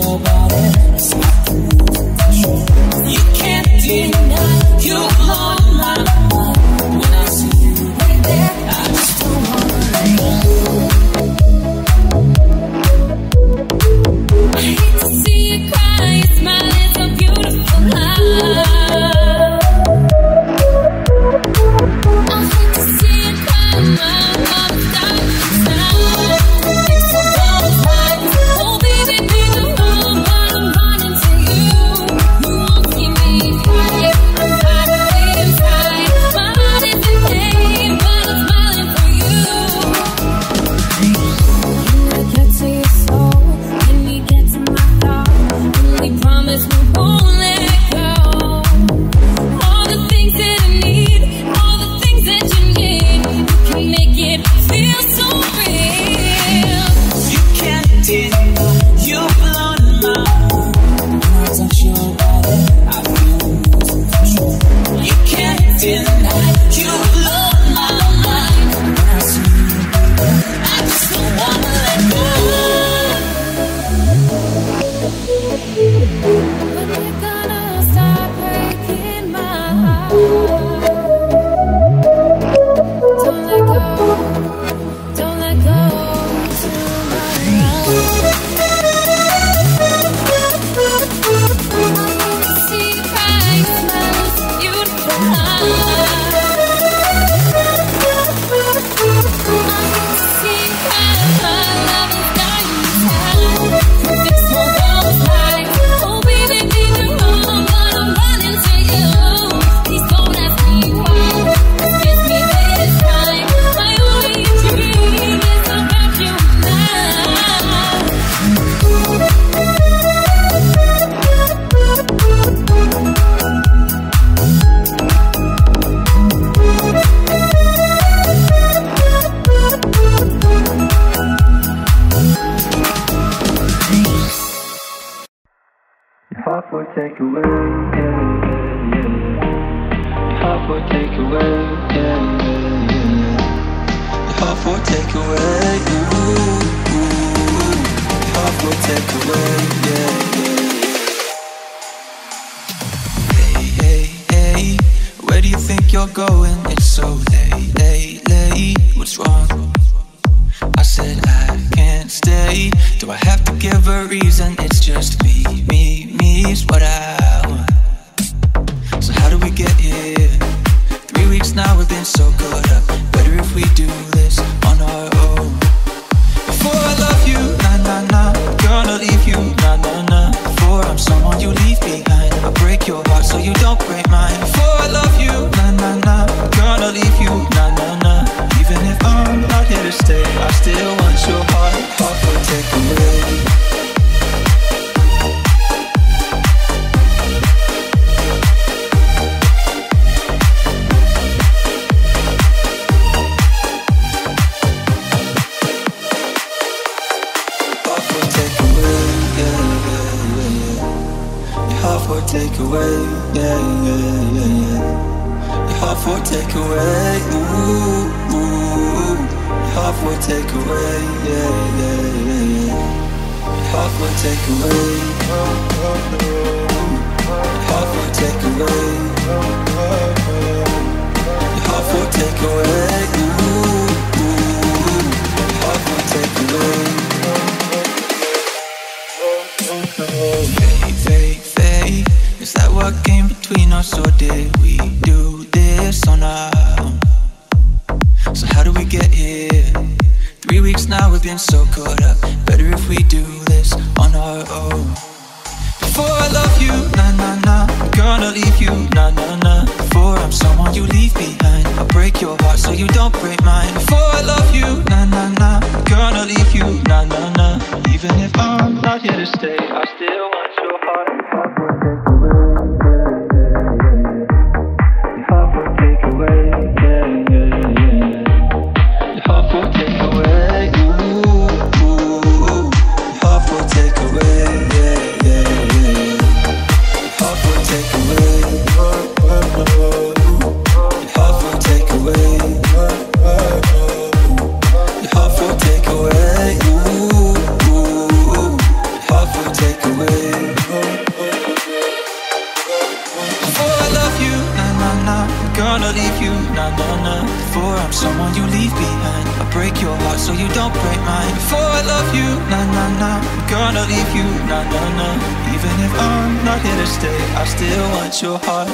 Take away. I'm not gonna leave you, nah, nah, nah. Even if I'm not here to stay, I still want your heart.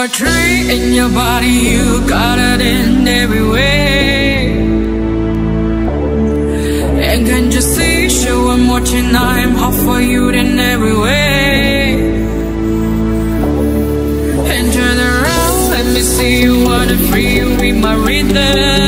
You're a tree in your body, you got it in every way. And can't you see, sure I'm watching, I'm hot for you in every way. And turn around, let me see you, wanna free you, read my rhythm.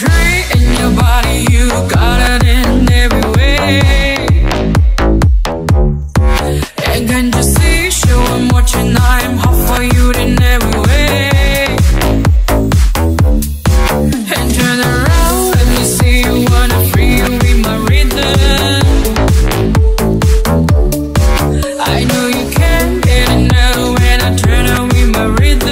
Tree in your body, you got it in every way. And can't you see, sure I'm watching, I'm hot for you in every way. And turn around, let me see you, wanna free you with my rhythm. I know you can get it now when I turn on with my rhythm.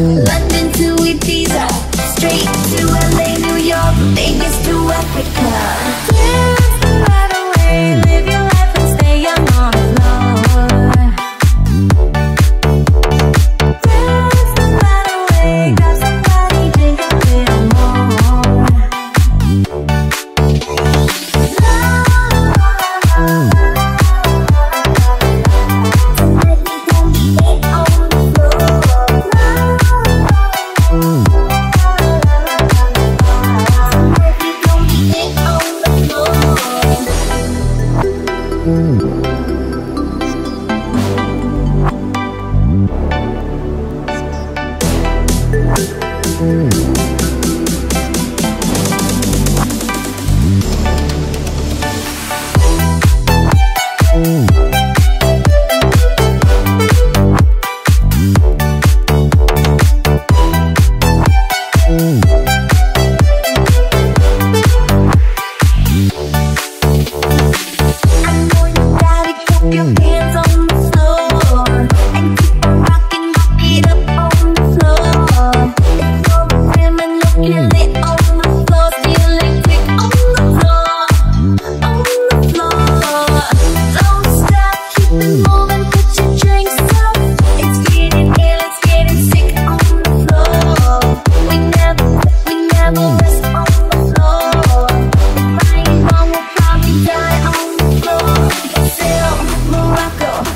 London to Ibiza, straight to LA, New York, Vegas to Africa.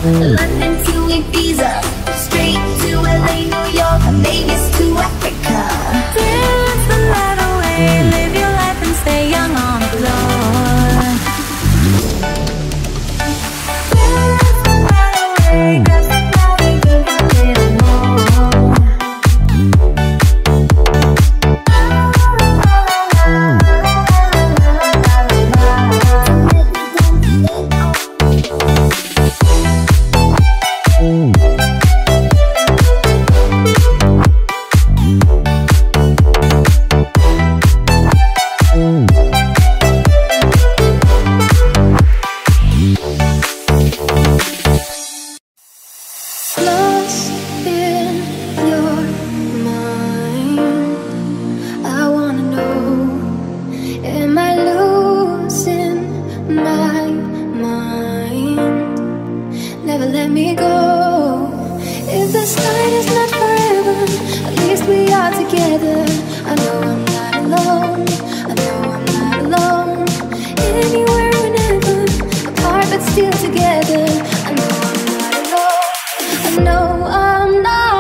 London to Ibiza, straight to LA, New York, Vegas to Africa. Dance the night away, live your life and stay young on the floor. Dance the night away, cause now we need a little more. Lost in your mind, I wanna know, am I losing my mind? Never let me go. If this night is not forever, at least we are together. I know I'm not alone, I know I'm not alone. Anywhere, whenever, apart but still together. I know I'm not alone, I know I'm not.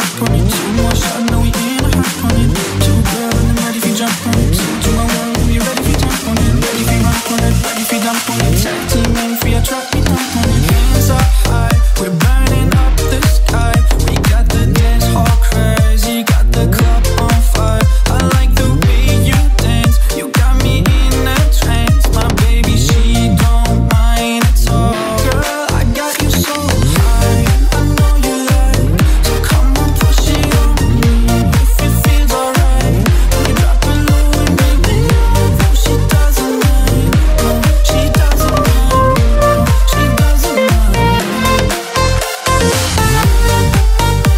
trap on it. Two more shot, I know we ain't a hop on it. Two girl in the mud if you jump on it. To my world, we ready if you jump on it. Ready if you run on it, ready if you dump on it. Tag team aim for your trap, we dump on it. Hands up high, we're burning up the sky. We got the dance hall crazy, got the club on fire. I like the way you dance, you got me in a trance. My baby, she don't mind at all. Girl, I got you so high, I know you like. So come on, push it on me if it feels alright. We drop it low and baby, no, she doesn't mind. No, she doesn't mind. No, she doesn't mind.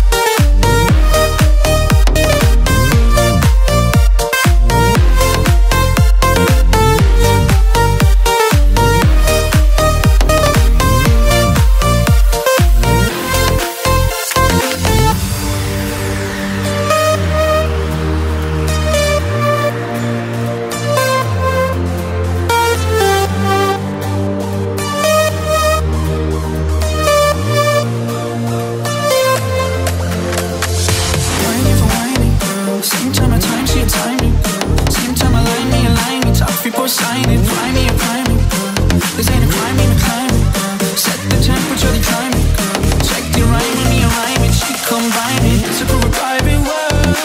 Signing, fly me, apply me, girl. This ain't a crime, ain't a crime, girl. Set the temperature, they climb it, girl. Check the rhyme when you rhyme it, she combine it. It's a private world.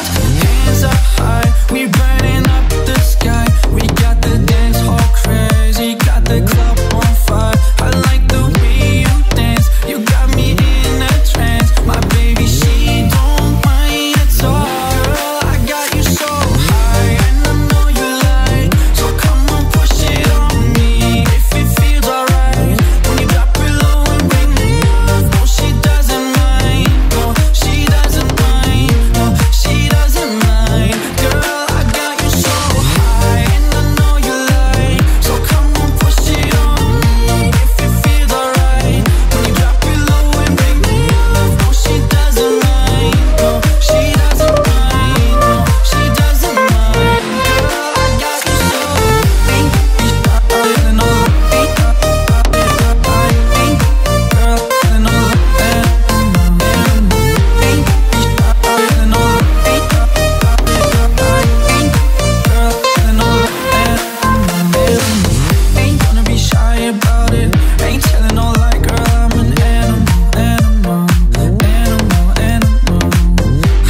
Hands up high, we burning up the sky. We got the dance hall crazy, got the club on fire. I like the way you dance, you got me in a trance. My baby, she don't mind at all. Girl, I got you so high, and I know you like. So come on, push it on me if it feels alright. When you drop it low and bring me up, no, she doesn't mind. No, she doesn't mind. No, she doesn't mind. Girl, I got you so high, and I know you like. So come on, push it on me if it feels alright. When you drop it low and bring me up, no, she doesn't mind. No, she doesn't mind. No, she doesn't mind. Girl, I got you so ain't gonna be shy about it. Ain't telling no lie, girl. I'm an animal, animal, animal, animal.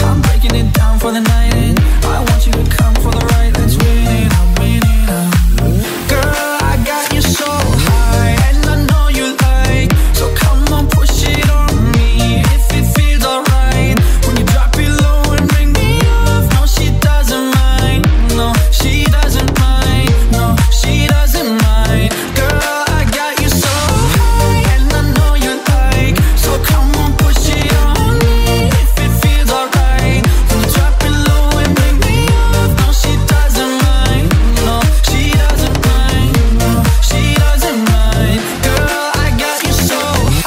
I'm breaking it down for the night, and I want you to come for the ride. Let's win it up, win it up. Girl, I got you so high, and I know you like. So come on, push it on me if it feels alright. When you drop it low and bring me up, no, she doesn't mind. No, she doesn't mind. No, she doesn't mind. Girl, I got you so high, and I know you like. So come on, push it on me if it feels alright. When you drop it low and bring me up, no, she doesn't mind. No, she doesn't mind. No, she doesn't mind. Girl, I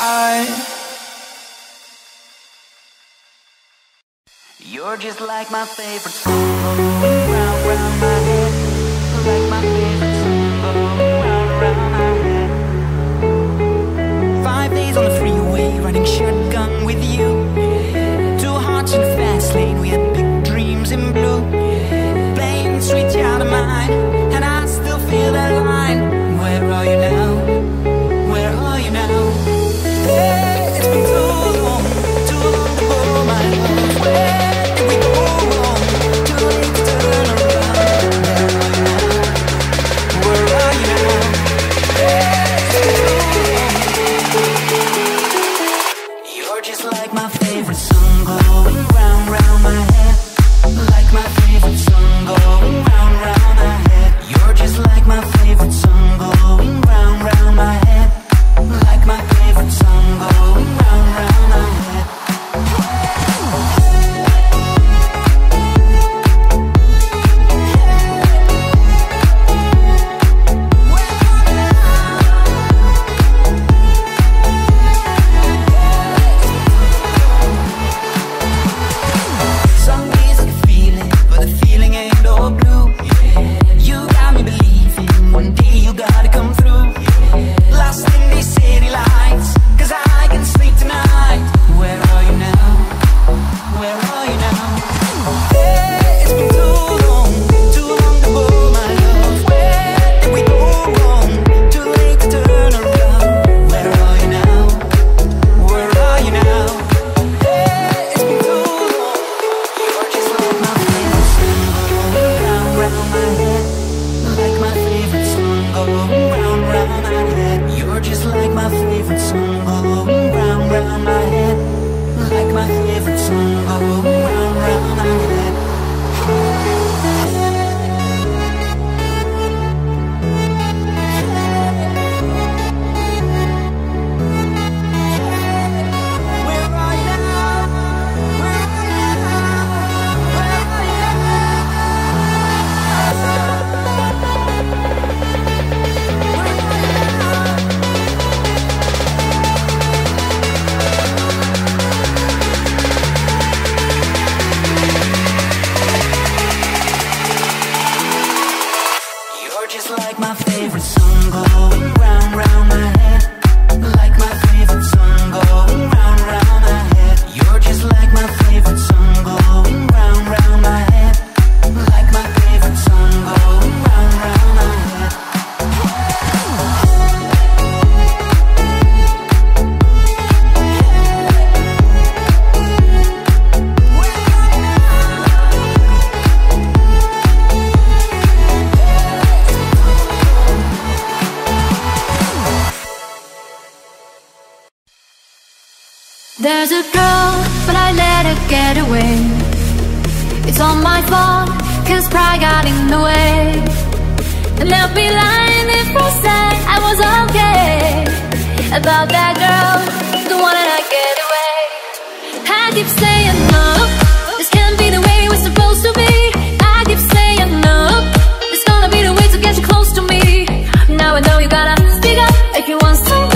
got you so high. You're just like my favorite song, going round, round my head. Like my favorite song, going round, round my head. 5 days on the freeway, riding shotgun with you. Two hearts in a fast lane, we had big dreams in blue. Playing sweet child of mine, and I still feel that line. Where are you now? Where are you now? Hey, it's been too long to blow my mind. Where did we go wrong? Too late to turn There's a girl, but I let her get away. It's all my fault, cause pride got in the way. And they'll be lying if I said I was okay about that girl, the one that I get away. I keep saying no, this can't be the way we're supposed to be. I keep saying no, it's gonna be the way to get you close to me. Now I know you gotta speak up if you want something.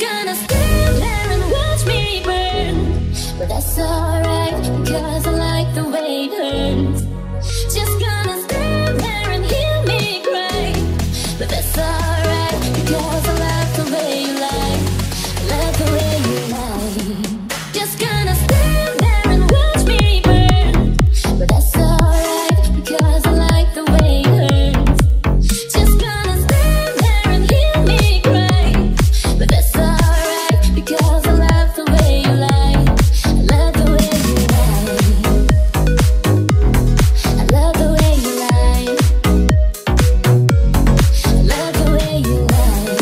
gonna stand there and watch me burn, but that's alright, cause I like the way it hurts. Just gonna stand there and hear me cry, but that's alright, cause I like the way you lie. I like the way you lie. Just gonna stand there and watch me burn, but that's alright, cause I like the way it hurts. Just gonna stand there and hear me cry, but that's alright, because I love the way you lie. I love the way you lie. I love the way you lie. I love the way you lie.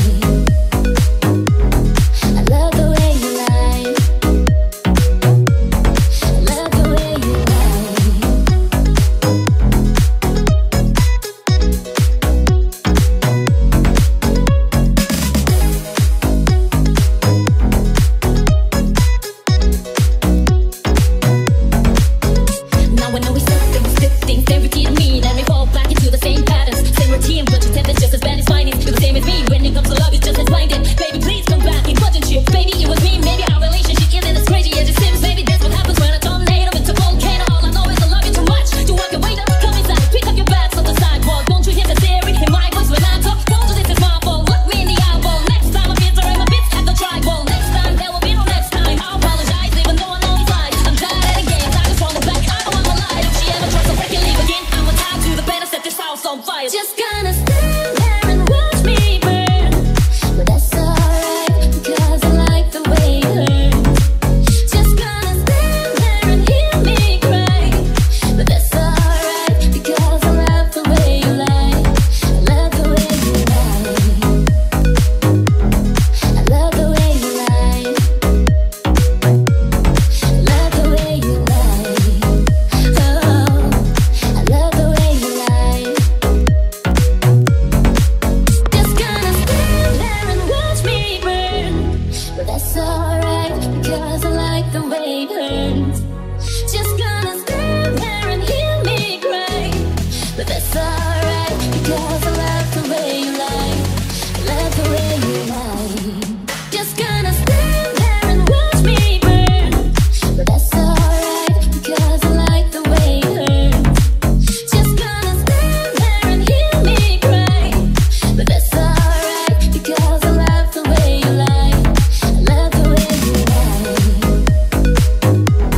I love the way you lie. I love the way you lie. Now I know we said there was good things they repeated me, let me fall back into the same patterns, same routine, but you said that's just as bad as mine is. You're the same as me, when it comes to love it's just as blinded. Baby please come back, it wasn't you, baby it was me. Maybe our relationship isn't as crazy as it seems, baby that's what happens when a tornado hits a volcano. All I know is I love you too much to walk away. Come inside, pick up your bags on the sidewalk. Don't you hear the theory in my voice when I talk? Told you this is my fault, look me in the eyeball. Next time I feel sorry, my bits have to try. Well, next time there will be no next time. I apologize even though I know it's lies. I'm tired of the games, I just want back, I don't want to lie. If she ever tries to break and leave again, I'm tied to the bed and set this house on fire. Just gonna stand there and watch me burn, but that's alright, because I like the way it hurts. Just gonna stand there and hear me cry, but that's alright, because I love the way you lie. I love the way you lie. I love the way you lie. I love the way you lie. Oh, I love the way you lie. Just gonna stand there and watch me burn, but that's alright, because I like the way it hurts. Just gonna stand there and hear me cry, but that's alright, because I love the way you lie. I love the way you lie. Just gonna stand there and watch me burn, but that's alright, because I like the way it hurts. Just gonna stand there and hear me cry, but that's alright, because I love the way you lie. I love the way you lie. I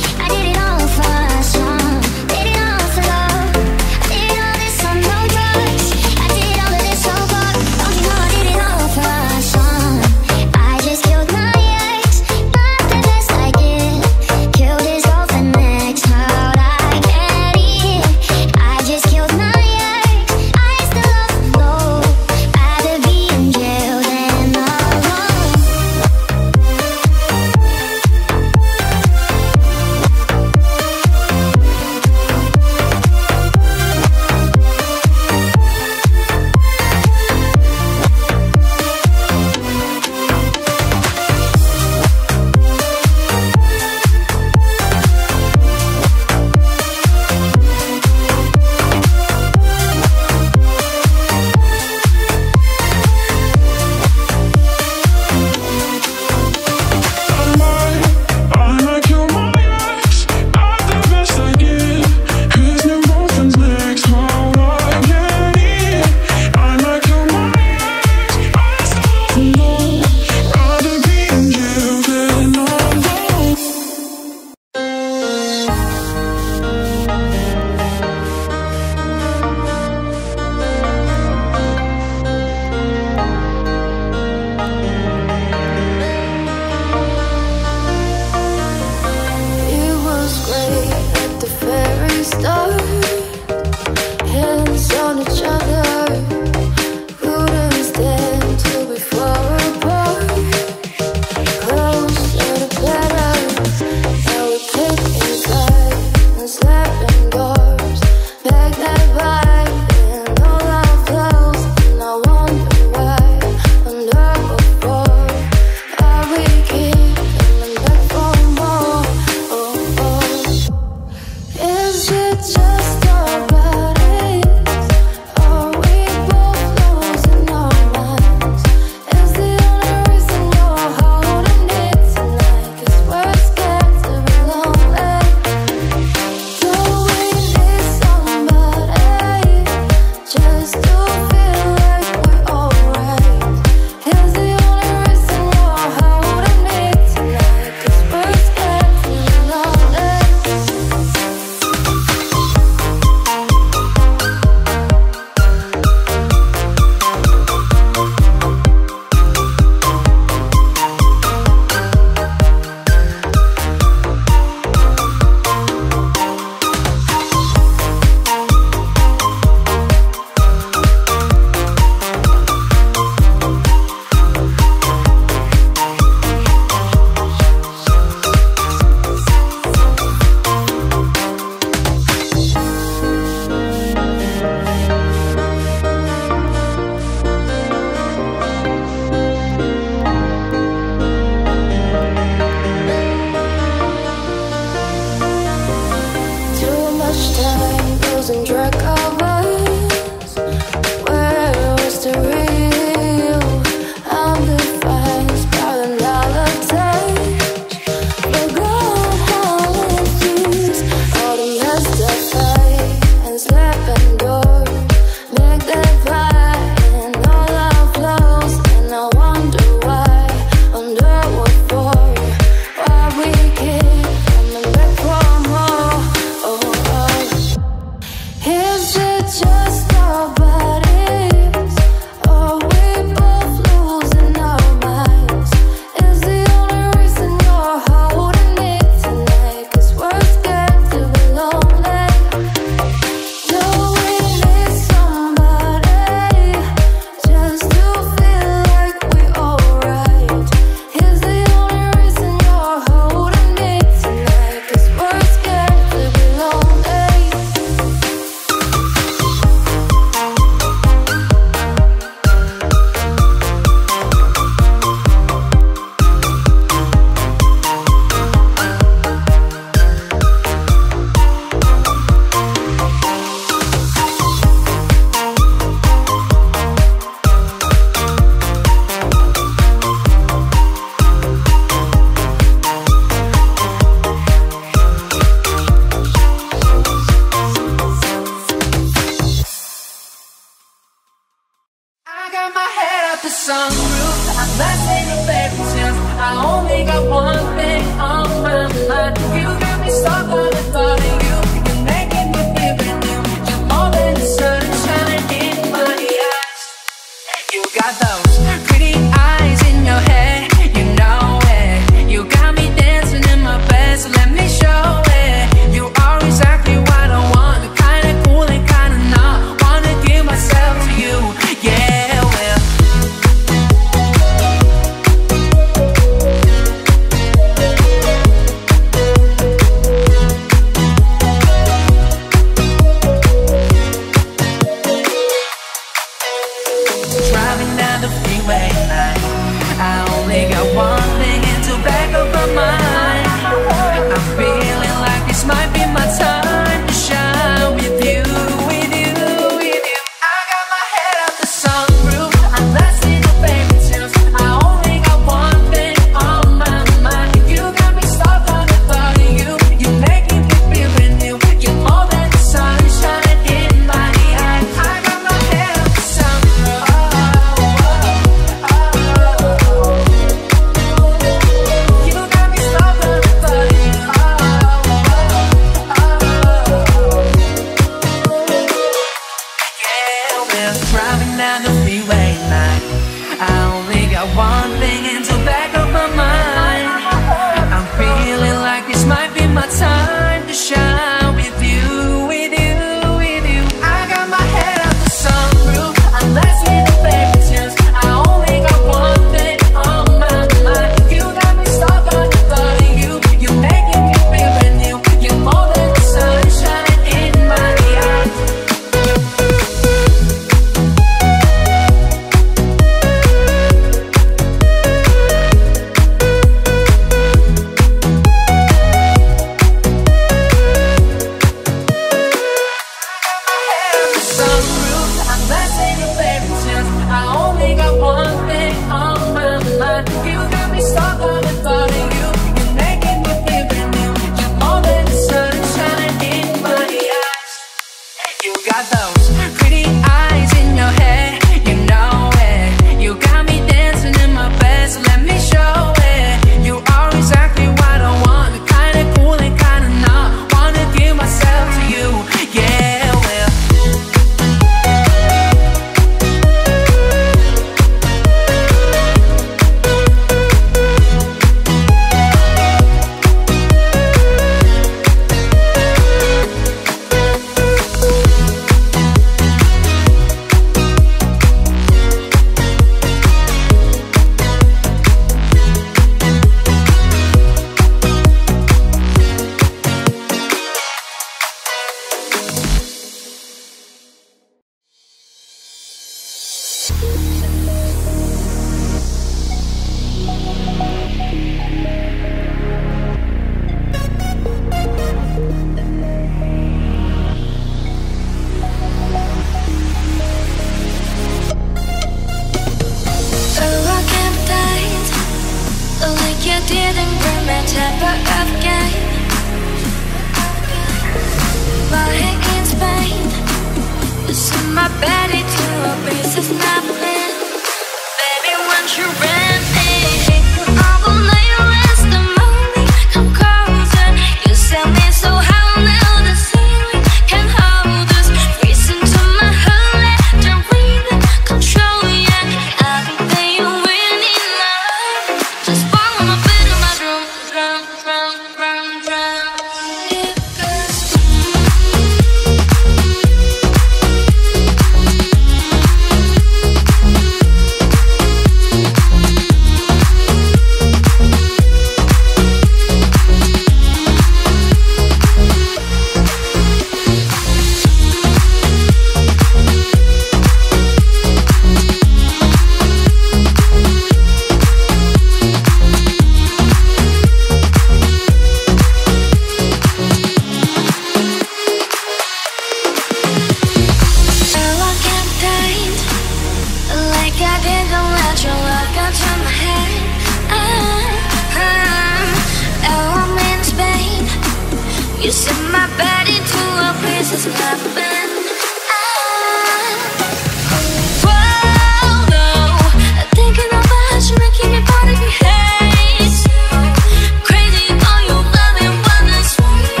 Crazy, all you loving, but it's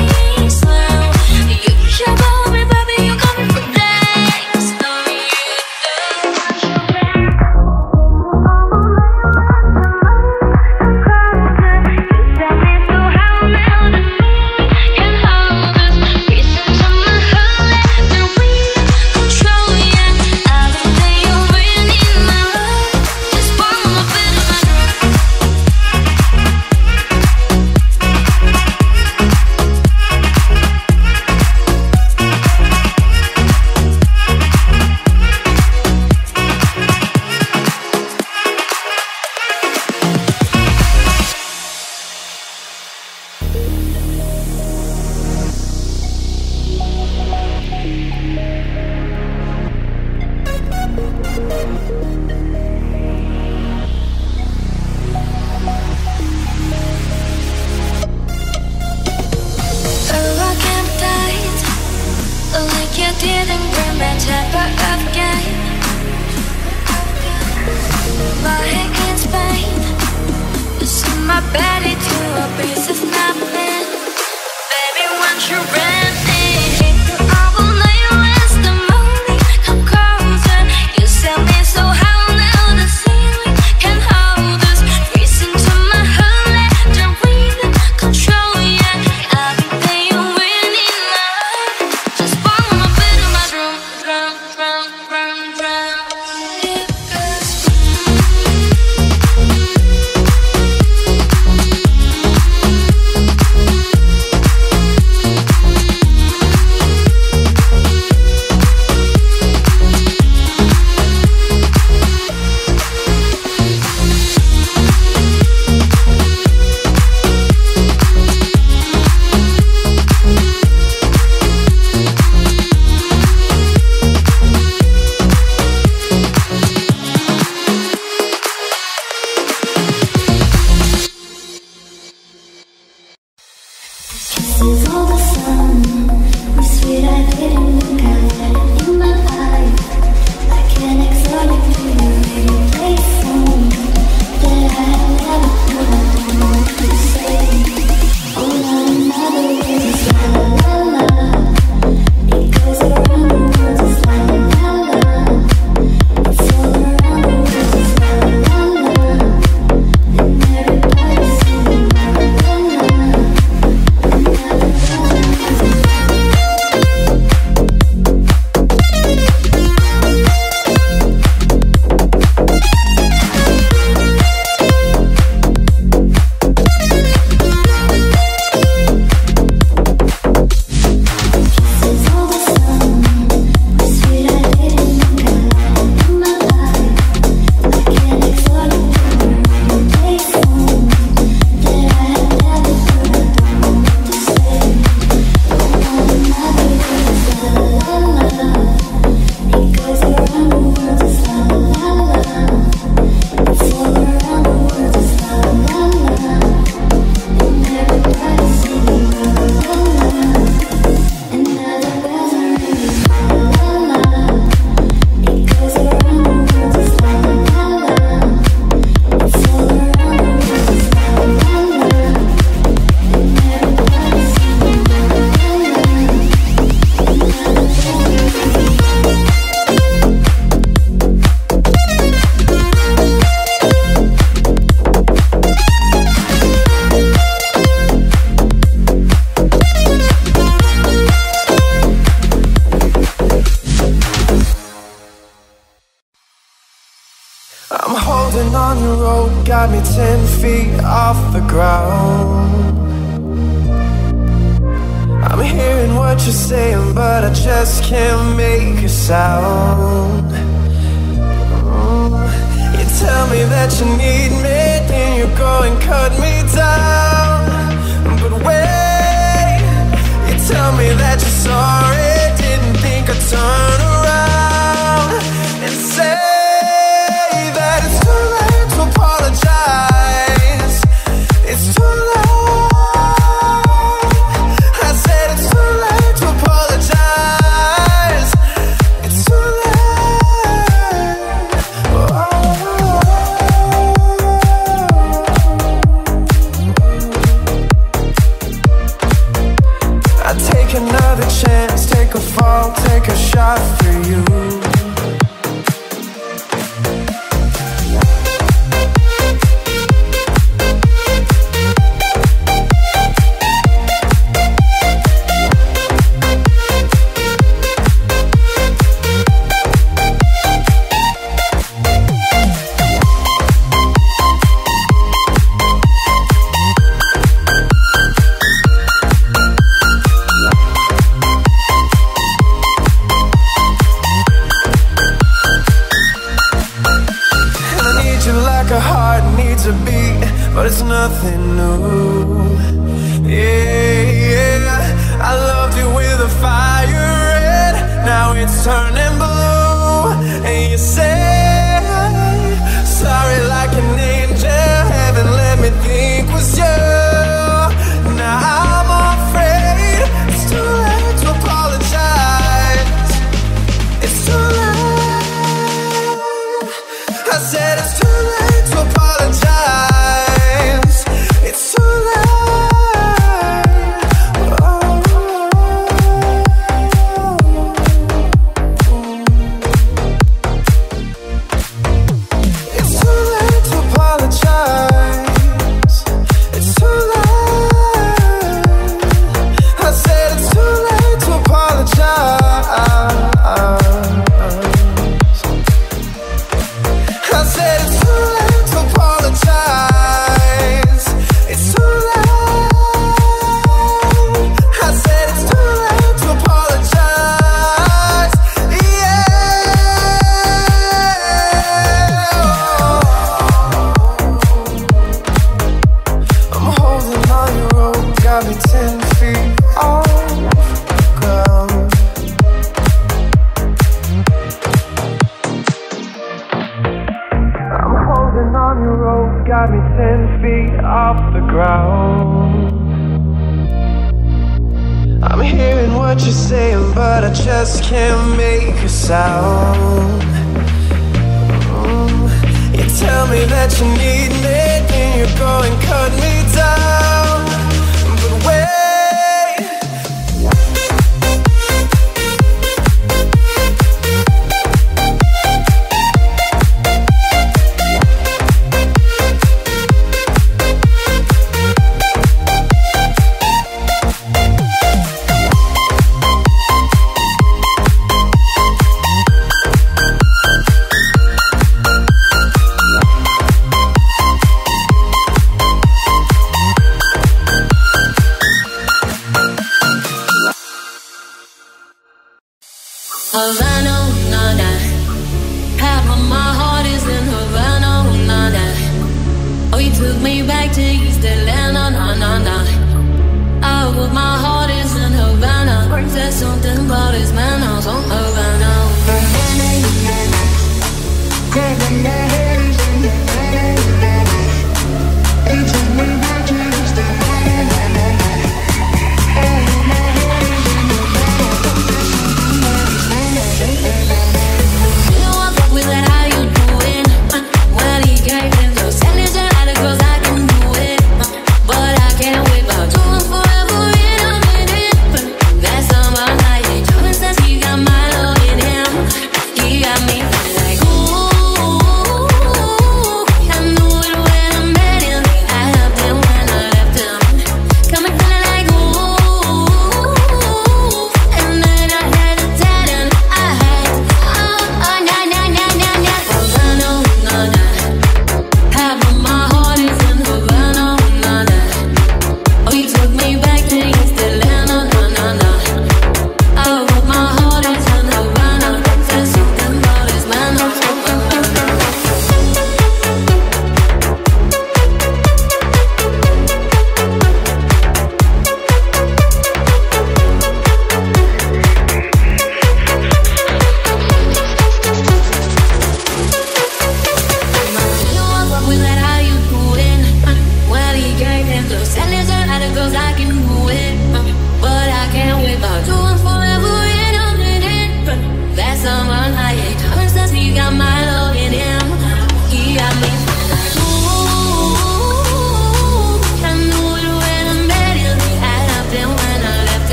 I said it's too late to apologize. ground. I'm hearing what you're saying, but I just can't make a sound. You tell me that you need me, then you go and cut me down. But where? Havana, na na. Half of my heart is in Havana, na na. Oh, you took me back to East Atlanta, na na na. Oh, but my heart is in Havana. Works at something about his manners on Havana. Havana, na na.